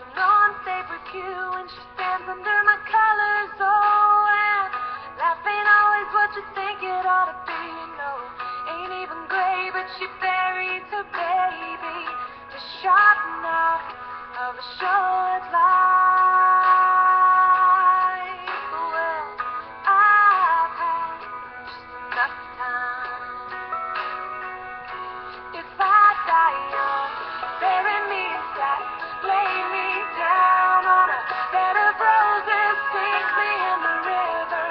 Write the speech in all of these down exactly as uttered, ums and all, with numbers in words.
an unfavored cue, and she stands under my colors. Oh, and life ain't always what you think it ought to be. No, ain't even gray, but she buried her baby, just shot enough of a short life. Well, I've had just enough time. If I die young, bury me in satin. Lay me down on a bed of roses, sink me in the river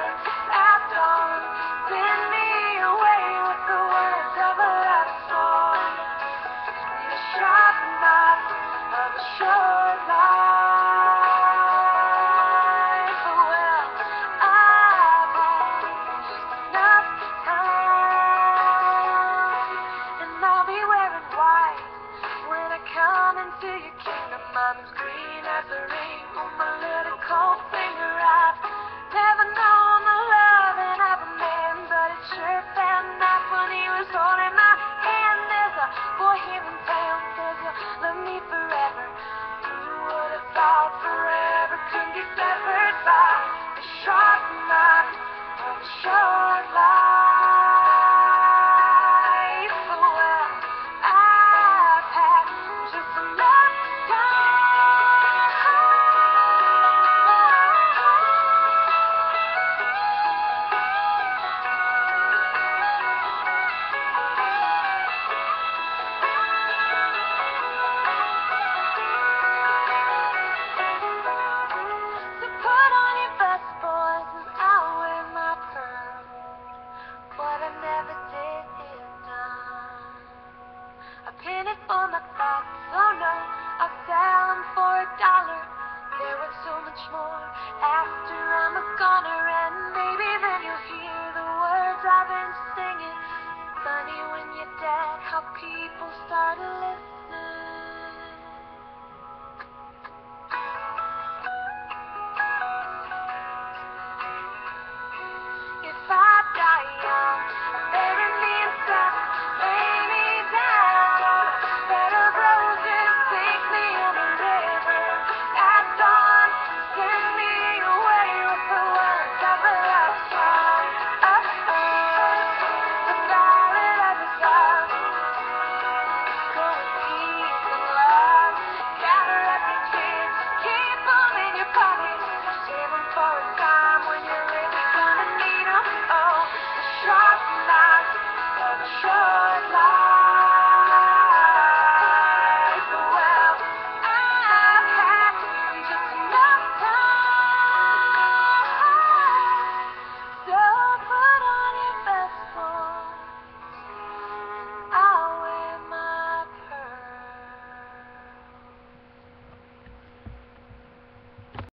at dawn, send me away with the words of a love song. You're a sharp enough of a short life. Well, I've had just enough time, and I'll be wearing white when I come into your kingdom. Mama's green as a ring on my little